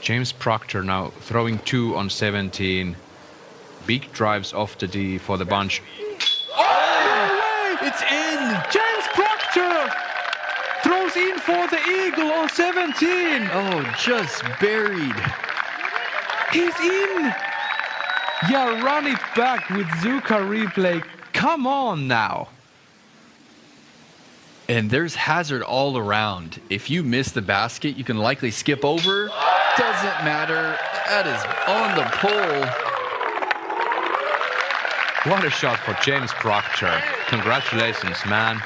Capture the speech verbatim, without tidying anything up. James Proctor now throwing two on seventeen. Big drives off the D for the bunch. Oh, no way! It's in! James Proctor throws in for the eagle on seventeen. Oh, just buried. He's in! Yeah, run it back with Zuka replay. Come on now. And there's hazard all around. If you miss the basket, you can likely skip over. Doesn't matter. That is on the pole. What a shot for James Proctor. Congratulations, man.